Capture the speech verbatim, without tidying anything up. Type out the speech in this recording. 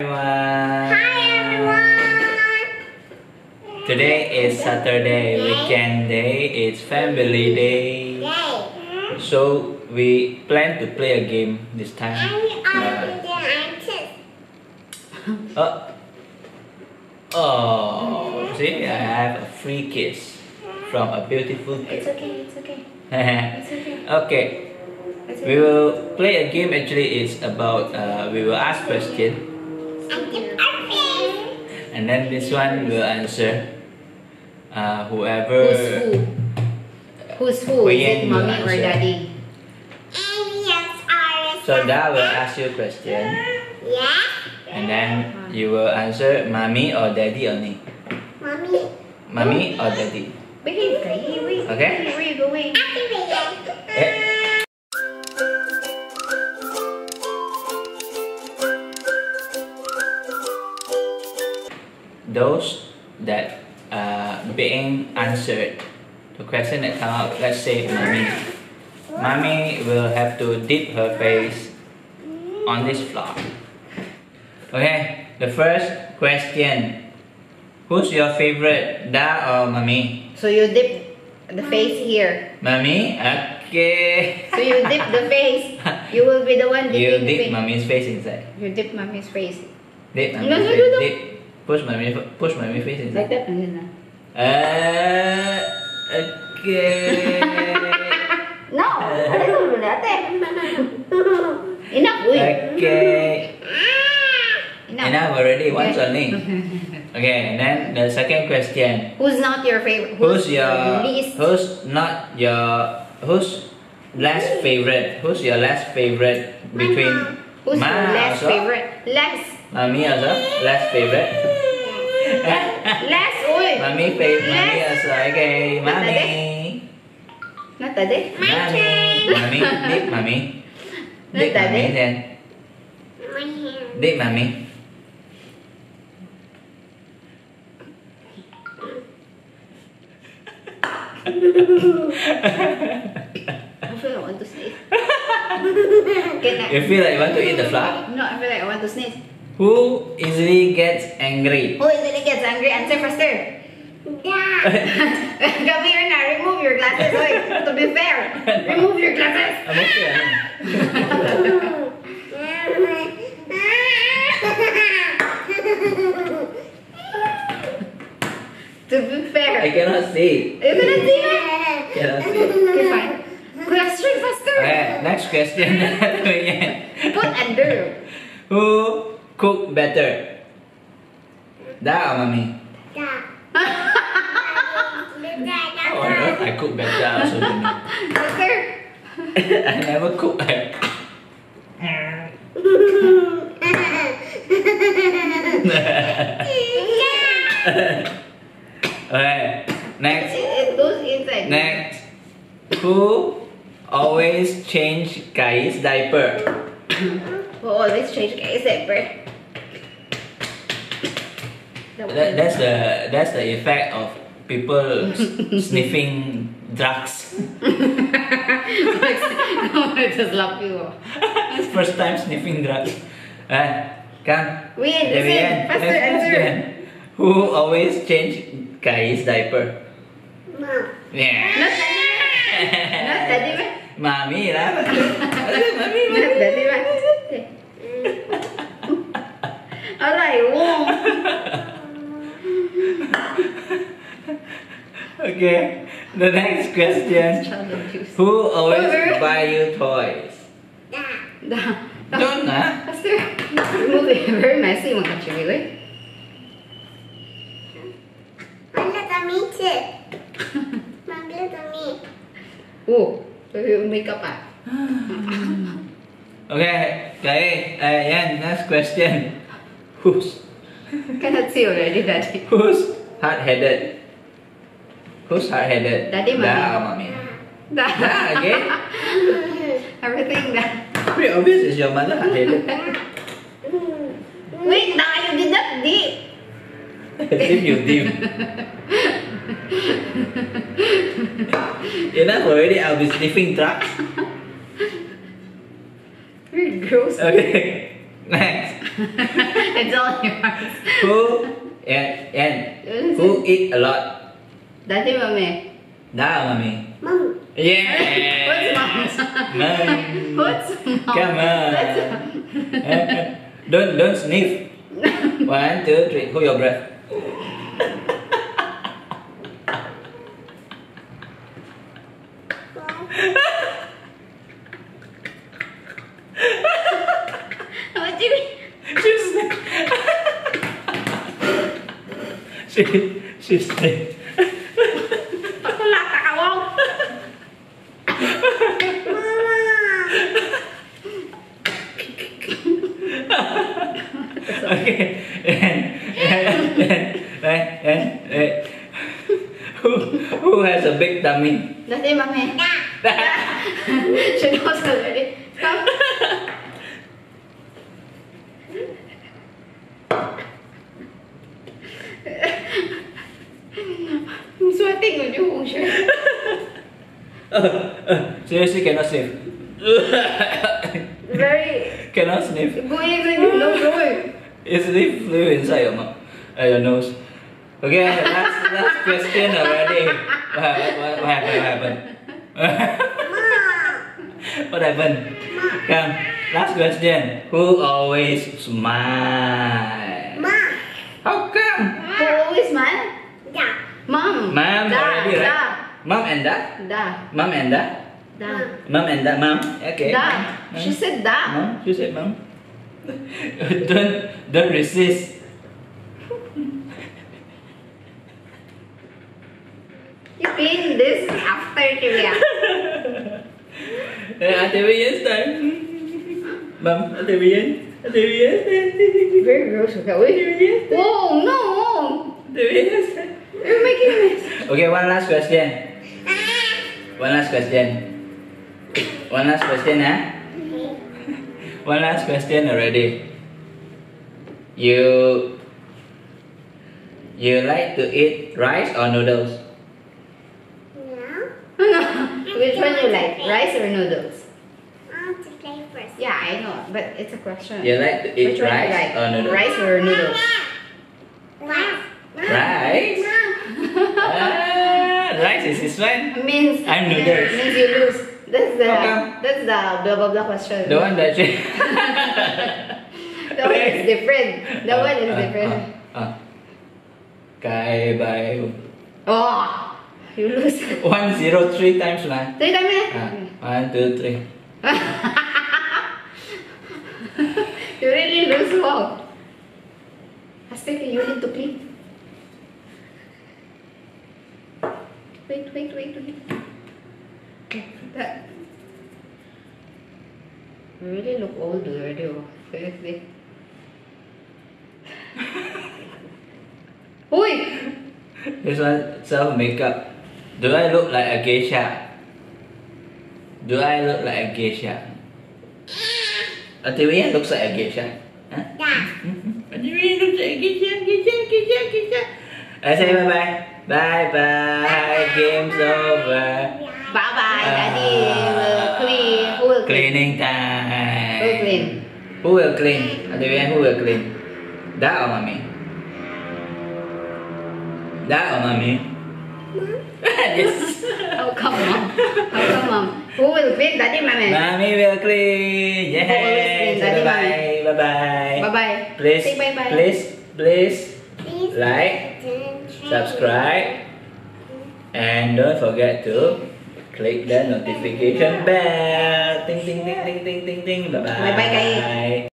Everyone. Hi everyone. Today is Saturday weekend day. It's family day. Yay. So we plan to play a game this time. And uh, oh, oh, see, I have a free kiss from a beautiful girl. It's okay. It's okay. It's okay. Okay. We will play a game. Actually, it's about uh, we will ask questions. And then this one will answer. Uh, whoever. Who's who? Who's who? Is it mommy or daddy? And yes, I. So that will ask you a question. Yeah. And then you will answer mommy or daddy only. Mommy. Mommy or daddy. Behave, behave. Okay. Where are you going? Eh? Those that uh, being answered, the question that come out, let's say mommy. Mommy will have to dip her face on this floor. Okay, the first question. Who's your favorite, da or mommy? So you dip the face here. Mommy? Okay. So you dip the face. You will be the one dipping. You dip mommy's face inside. You dip mommy's face. Dip mommy's no, no, no, no. face. Dip. Push my push my face inside. Like that, Anina. Uh, okay. No, I don't do that. Enough, we. Okay. Enough. Enough already. Once only. Okay. Then the second question. Who's not your favorite? Who's, who's your least? Who's not your? Who's less favorite? Who's your less favorite between? Who's Ma your less also? favorite? Less. Mommy also less favorite. Less, oi. Mommy favorite. Mommy also okay. Mommy. Not today. Mommy. Mommy. Dip mommy. Dip mommy then. Dip mommy. I feel I want to sneeze. You feel like you want to eat the flower? No, I feel like I want to sneeze. Who easily gets angry? Who easily gets angry? Answer faster. Yeah. Come here now. Remove your glasses. Wait, to be fair, remove your glasses. I'm okay. To be fair. I cannot see. You cannot see me? Cannot see. Okay, fine. Question faster. Okay, next question. Put under. Who? Cook better, da or mommy? Da. Oh, I know I cook better. I also don't know. Better. I never cook. Alright, next. It goes inside. Next, who always change Kai's diaper? Who always change Kai's diaper? That, that's the that's the effect of people sniffing drugs. I just love you. First time sniffing drugs. Uh, come. We answer. Faster answer. Who always change Kai's diaper? Mom. Yeah. Not daddy. Not daddy. Mommy lah. Mommy. Not daddy. Alright. Whoa. Okay, the next question. Who always buy you toys? Da. Da. Da. Don't na. Faster. Move it. Very messy. What you doing? Mama, tummy too. Mama, tummy. Oh, makeup ah. Okay, okay. Uh, yeah, next question. Who's? Cannot see already, daddy. Who's hard-headed? Who's hard-headed? Daddy, mommy. Da or mommy? Da. Da again? Everything da. Pretty obvious is your mother hard-headed. Wait, da, you did that deep. Deep, you deep. Enough already, I'll be sniffing drugs. Very gross. Okay, next. It's all yours. Who and and who eat a lot? Daddy, mommy. Da, mommy. Mom. Yeah. What's mom? Mom. What's mom? Come on. Don't don't sniff. One, two, three. Hold your breath. What do you mean? She sniffed. she she sniffed. Aku laka awong. Mama. Okay. Who who has a big tummy? That's it, mommy. She knows already. Stop. I'm sweating with you, Hong Shui. uh, uh, seriously, cannot sniff. Very. Cannot sniff. Go inside your nose. Is it flew inside your mouth? Uh, your nose. Okay, last last question already. What what, what happened? What happened? What happened? Come, last question. Who always smile? Mom. How come? Who always smile? Yeah. Mom. Mom already, right? Da. Mom and dad. Da. Mom and dad. Da. Mom and dad. Mom. Okay. Da. Mom. She said da. Mom. She said mom. don't don't resist. You clean this after T V. Yeah, T V time. Mom, T V. T V. Very gross. Okay. Oh no. T V. You're making a mess. Okay, one last question. One last question. One last question, huh? One last question already. You you like to eat rice or noodles? Which one you like, rice or noodles? I want to play first. Yeah, I know, but it's a question. You like to eat Which rice one like? or noodles? Rice or noodles? Rice. Rice? ah, rice is this one? Means I'm noodles. Means you lose. That's the okay. that's the blah blah blah question. The one that you The one is different. The uh, one is uh, different. Uh, uh. Kai bai. Oh. You lose. One zero three times lah. Three times lah. Uh, one two three. You really lose all. Aspect you need to clean. Wait wait wait wait. That. You really look old already. Seriously. Oi. This one self makeup. Do I look like a geisha? Do I look like a geisha? Atelier looks like a geisha. Huh? Yeah. Atelier looks like a geisha, geisha, geisha, geisha. I say bye bye. Bye bye. Game's over. Bye bye, Daddy. We'll clean. Who will clean? Cleaning time. Who will clean? Who will clean? Atelier, who will clean? Dad or mommy? Dad or mommy? Yes. How come, mom? How come, mom? Who will clean? Daddy, mommy. Mommy will clean. Yes. Who will clean? Daddy, mommy. Bye bye. Bye bye. Please, bye -bye. please, please, please like, subscribe, and don't forget to click the notification bell. Ding ding ding ding ding ding ding. Bye bye. Bye bye, guys.